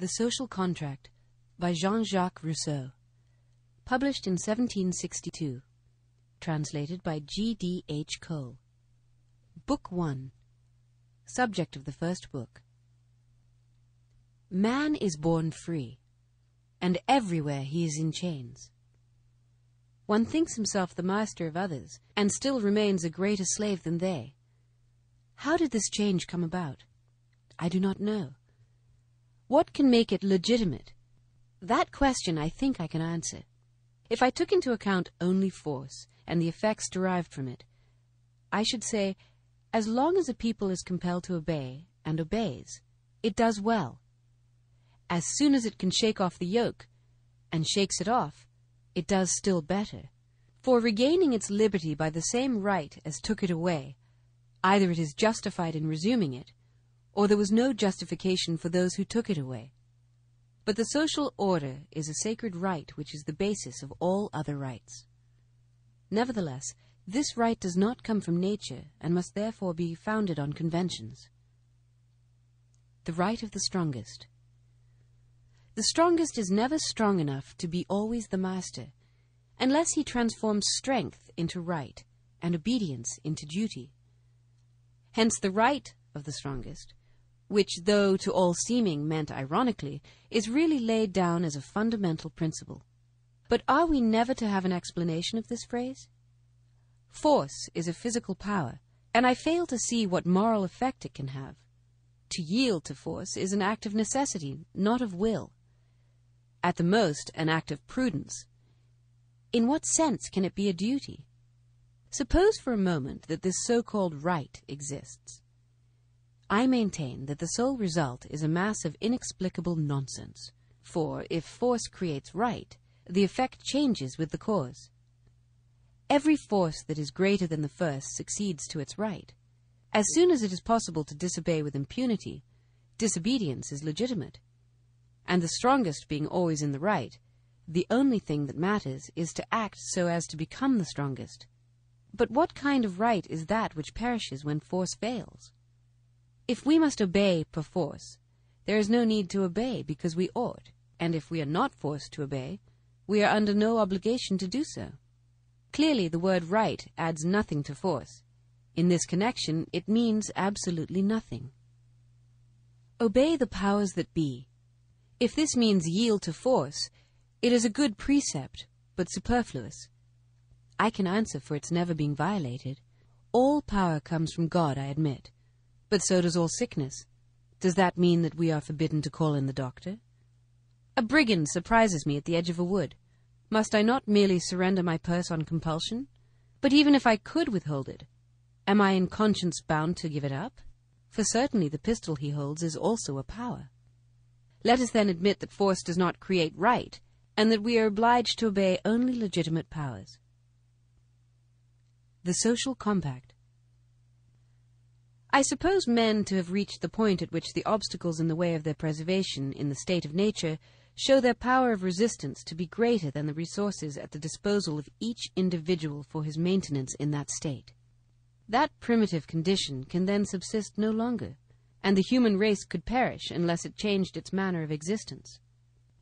The Social Contract by Jean-Jacques Rousseau, published in 1762, translated by G. D. H. Cole. Book 1. Subject of the first book. Man is born free, and everywhere he is in chains. One thinks himself the master of others, and still remains a greater slave than they. How did this change come about? I do not know. What can make it legitimate? That question I think I can answer, if I took into account only force and the effects derived from it. I should say, as long as a people is compelled to obey and obeys, it does well. As soon as it can shake off the yoke, and shakes it off, it does still better. For regaining its liberty by the same right as took it away, either it is justified in resuming it, or there was no justification for those who took it away. But the social order is a sacred right which is the basis of all other rights. Nevertheless, this right does not come from nature and must therefore be founded on conventions. The right of the strongest. The strongest is never strong enough to be always the master, unless he transforms strength into right and obedience into duty. Hence the right of the strongest, which, though to all seeming meant ironically, is really laid down as a fundamental principle. But are we never to have an explanation of this phrase? Force is a physical power, and I fail to see what moral effect it can have. To yield to force is an act of necessity, not of will. At the most, an act of prudence. In what sense can it be a duty? Suppose for a moment that this so-called right exists. I maintain that the sole result is a mass of inexplicable nonsense, for if force creates right, the effect changes with the cause. Every force that is greater than the first succeeds to its right. As soon as it is possible to disobey with impunity, disobedience is legitimate. And the strongest being always in the right, the only thing that matters is to act so as to become the strongest. But what kind of right is that which perishes when force fails? If we must obey perforce, there is no need to obey because we ought, and if we are not forced to obey, we are under no obligation to do so. Clearly, the word right adds nothing to force. In this connection, it means absolutely nothing. Obey the powers that be. If this means yield to force, it is a good precept, but superfluous. I can answer for its never being violated. All power comes from God, I admit. But so does all sickness. Does that mean that we are forbidden to call in the doctor? A brigand surprises me at the edge of a wood. Must I not merely surrender my purse on compulsion? But even if I could withhold it, am I in conscience bound to give it up? For certainly the pistol he holds is also a power. Let us then admit that force does not create right, and that we are obliged to obey only legitimate powers. The Social Compact. I suppose men to have reached the point at which the obstacles in the way of their preservation in the state of nature show their power of resistance to be greater than the resources at the disposal of each individual for his maintenance in that state. That primitive condition can then subsist no longer, and the human race could perish unless it changed its manner of existence.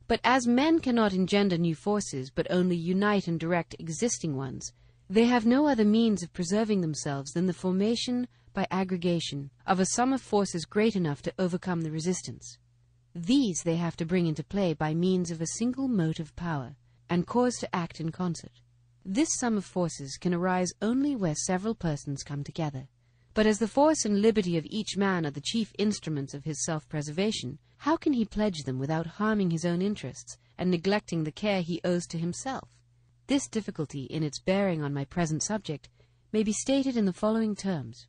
But as men cannot engender new forces but only unite and direct existing ones, they have no other means of preserving themselves than the formation by aggregation of a sum of forces great enough to overcome the resistance. These they have to bring into play by means of a single motive power, and cause to act in concert. This sum of forces can arise only where several persons come together. But as the force and liberty of each man are the chief instruments of his self-preservation, how can he pledge them without harming his own interests and neglecting the care he owes to himself? This difficulty in its bearing on my present subject may be stated in the following terms.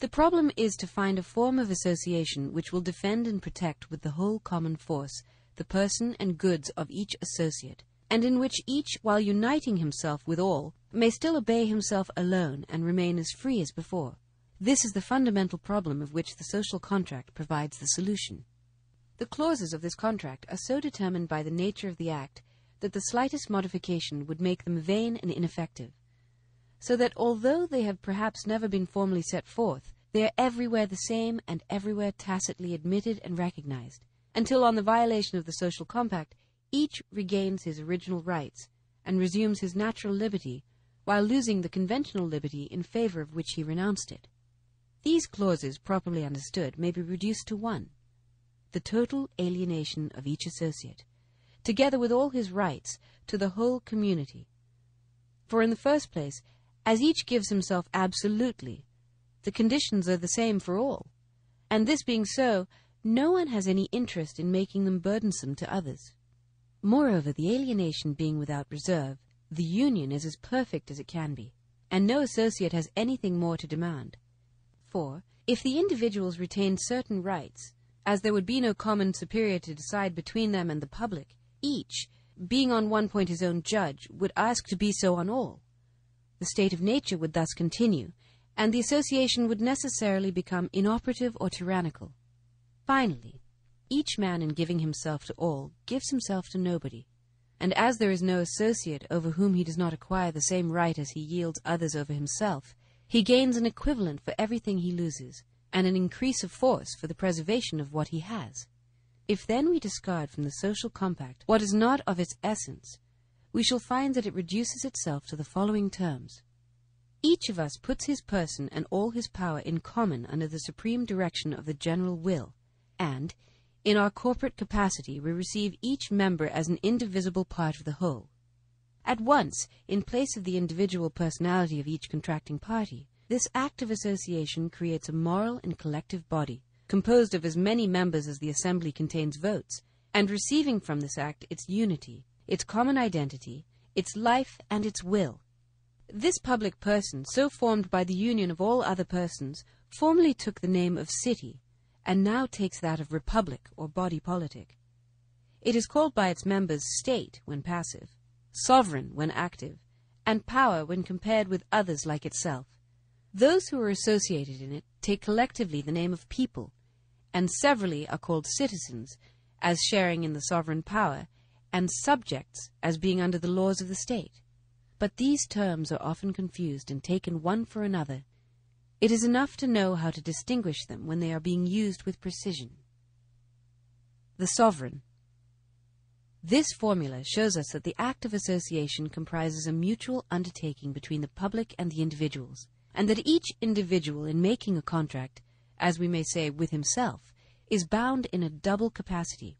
The problem is to find a form of association which will defend and protect with the whole common force the person and goods of each associate, and in which each, while uniting himself with all, may still obey himself alone and remain as free as before. This is the fundamental problem of which the social contract provides the solution. The clauses of this contract are so determined by the nature of the act that the slightest modification would make them vain and ineffective, so that although they have perhaps never been formally set forth, they are everywhere the same and everywhere tacitly admitted and recognized, until on the violation of the social compact, each regains his original rights and resumes his natural liberty while losing the conventional liberty in favor of which he renounced it. These clauses, properly understood, may be reduced to one: the total alienation of each associate, together with all his rights, to the whole community. For in the first place, as each gives himself absolutely, the conditions are the same for all, and this being so, no one has any interest in making them burdensome to others. Moreover, the alienation being without reserve, the union is as perfect as it can be, and no associate has anything more to demand. For, if the individuals retained certain rights, as there would be no common superior to decide between them and the public, each, being on one point his own judge, would ask to be so on all. The state of nature would thus continue, and the association would necessarily become inoperative or tyrannical. Finally, each man in giving himself to all gives himself to nobody, and as there is no associate over whom he does not acquire the same right as he yields others over himself, he gains an equivalent for everything he loses, and an increase of force for the preservation of what he has. If then we discard from the social compact what is not of its essence, we shall find that it reduces itself to the following terms: each of us puts his person and all his power in common under the supreme direction of the general will, and, in our corporate capacity, we receive each member as an indivisible part of the whole. At once, in place of the individual personality of each contracting party, this act of association creates a moral and collective body, composed of as many members as the assembly contains votes, and receiving from this act its unity, its common identity, its life, and its will. This public person, so formed by the union of all other persons, formerly took the name of city, and now takes that of republic or body politic. It is called by its members state when passive, sovereign when active, and power when compared with others like itself. Those who are associated in it take collectively the name of people, and severally are called citizens, as sharing in the sovereign power, and subjects, as being under the laws of the state. But these terms are often confused and taken one for another. It is enough to know how to distinguish them when they are being used with precision. The sovereign. This formula shows us that the act of association comprises a mutual undertaking between the public and the individuals, and that each individual in making a contract, as we may say with himself, is bound in a double capacity.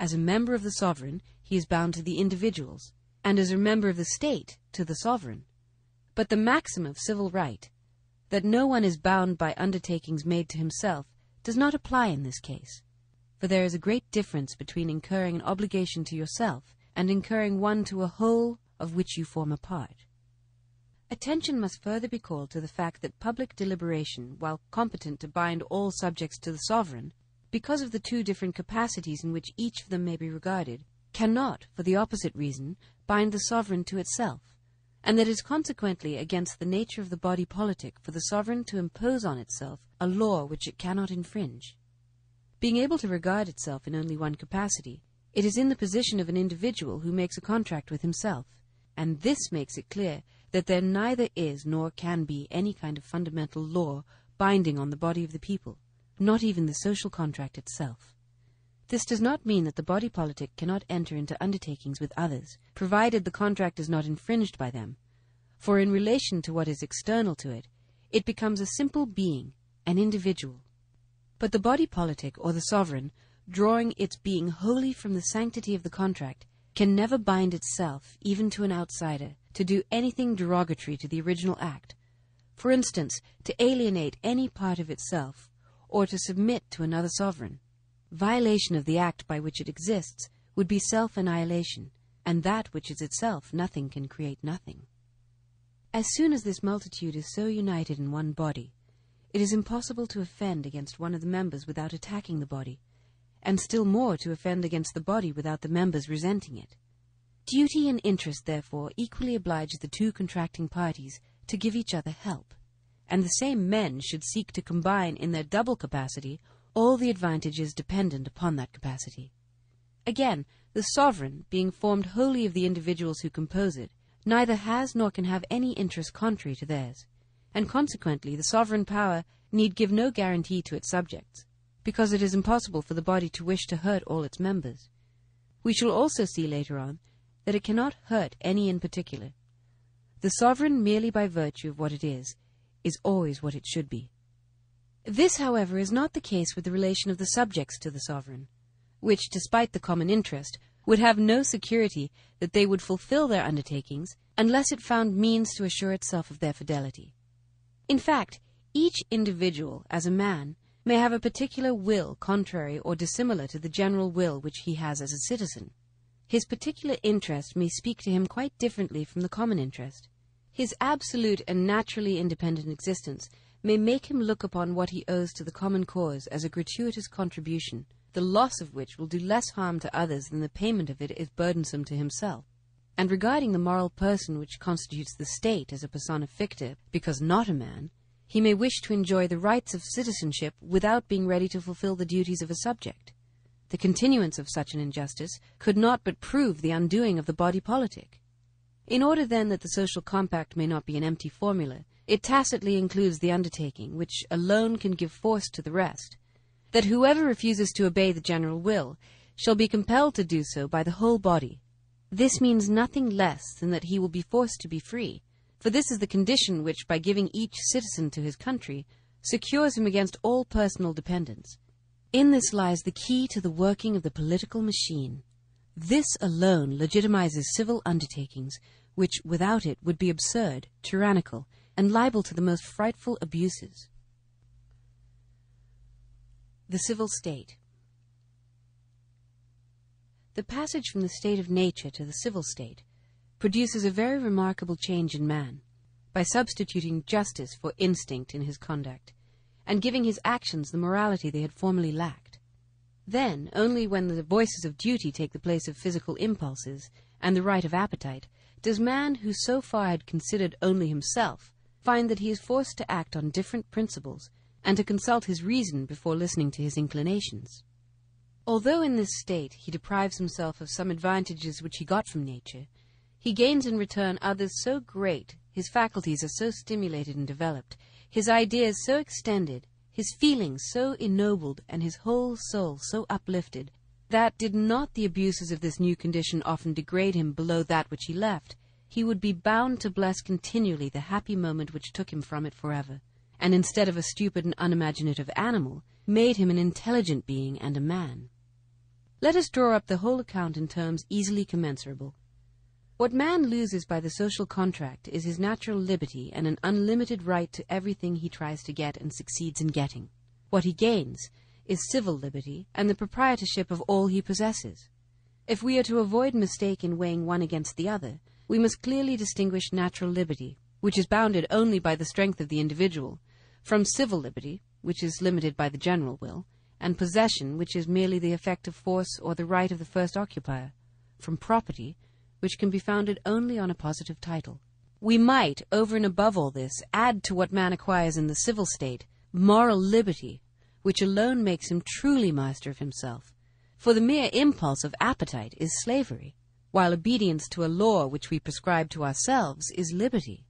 As a member of the sovereign, he is bound to the individuals, and as a member of the state, to the sovereign. But the maxim of civil right, that no one is bound by undertakings made to himself, does not apply in this case, for there is a great difference between incurring an obligation to yourself and incurring one to a whole of which you form a part. Attention must further be called to the fact that public deliberation, while competent to bind all subjects to the sovereign, because of the two different capacities in which each of them may be regarded, cannot, for the opposite reason, bind the sovereign to itself, and that it is consequently against the nature of the body politic for the sovereign to impose on itself a law which it cannot infringe. Being able to regard itself in only one capacity, it is in the position of an individual who makes a contract with himself, and this makes it clear that there neither is nor can be any kind of fundamental law binding on the body of the people, not even the social contract itself. This does not mean that the body politic cannot enter into undertakings with others, provided the contract is not infringed by them, for in relation to what is external to it, it becomes a simple being, an individual. But the body politic, or the sovereign, drawing its being wholly from the sanctity of the contract, can never bind itself, even to an outsider, to do anything derogatory to the original act, for instance, to alienate any part of itself, or to submit to another sovereign. Violation of the act by which it exists would be self-annihilation, and that which is itself nothing can create nothing. As soon as this multitude is so united in one body, it is impossible to offend against one of the members without attacking the body, and still more to offend against the body without the members resenting it. Duty and interest, therefore, equally oblige the two contracting parties to give each other help, and the same men should seek to combine in their double capacity all the advantages dependent upon that capacity. Again, the sovereign, being formed wholly of the individuals who compose it, neither has nor can have any interest contrary to theirs, and consequently the sovereign power need give no guarantee to its subjects, because it is impossible for the body to wish to hurt all its members. We shall also see later on that it cannot hurt any in particular. The sovereign, merely by virtue of what it is always what it should be. This, however, is not the case with the relation of the subjects to the sovereign, which, despite the common interest, would have no security that they would fulfill their undertakings unless it found means to assure itself of their fidelity. In fact, each individual, as a man, may have a particular will contrary or dissimilar to the general will which he has as a citizen. His particular interest may speak to him quite differently from the common interest. His absolute and naturally independent existence may make him look upon what he owes to the common cause as a gratuitous contribution, the loss of which will do less harm to others than the payment of it is burdensome to himself. And regarding the moral person which constitutes the state as a persona ficta, because not a man, he may wish to enjoy the rights of citizenship without being ready to fulfill the duties of a subject. The continuance of such an injustice could not but prove the undoing of the body politic. In order, then, that the social compact may not be an empty formula, it tacitly includes the undertaking, which alone can give force to the rest, that whoever refuses to obey the general will shall be compelled to do so by the whole body. This means nothing less than that he will be forced to be free, for this is the condition which, by giving each citizen to his country, secures him against all personal dependence. In this lies the key to the working of the political machine. This alone legitimizes civil undertakings, which, without it, would be absurd, tyrannical, and liable to the most frightful abuses. The civil state. The passage from the state of nature to the civil state produces a very remarkable change in man, by substituting justice for instinct in his conduct, and giving his actions the morality they had formerly lacked. Then, only when the voices of duty take the place of physical impulses and the right of appetite, does man, who so far had considered only himself, find that he is forced to act on different principles, and to consult his reason before listening to his inclinations. Although in this state he deprives himself of some advantages which he got from nature, he gains in return others so great, his faculties are so stimulated and developed, his ideas so extended, his feelings so ennobled, and his whole soul so uplifted, that did not the abuses of this new condition often degrade him below that which he left, he would be bound to bless continually the happy moment which took him from it forever, and instead of a stupid and unimaginative animal, made him an intelligent being and a man. Let us draw up the whole account in terms easily commensurable. What man loses by the social contract is his natural liberty and an unlimited right to everything he tries to get and succeeds in getting. What he gains is civil liberty and the proprietorship of all he possesses. If we are to avoid mistake in weighing one against the other, we must clearly distinguish natural liberty, which is bounded only by the strength of the individual, from civil liberty, which is limited by the general will, and possession, which is merely the effect of force or the right of the first occupier, from property, which can be founded only on a positive title. We might, over and above all this, add to what man acquires in the civil state, moral liberty, which alone makes him truly master of himself, for the mere impulse of appetite is slavery, while obedience to a law which we prescribe to ourselves is liberty.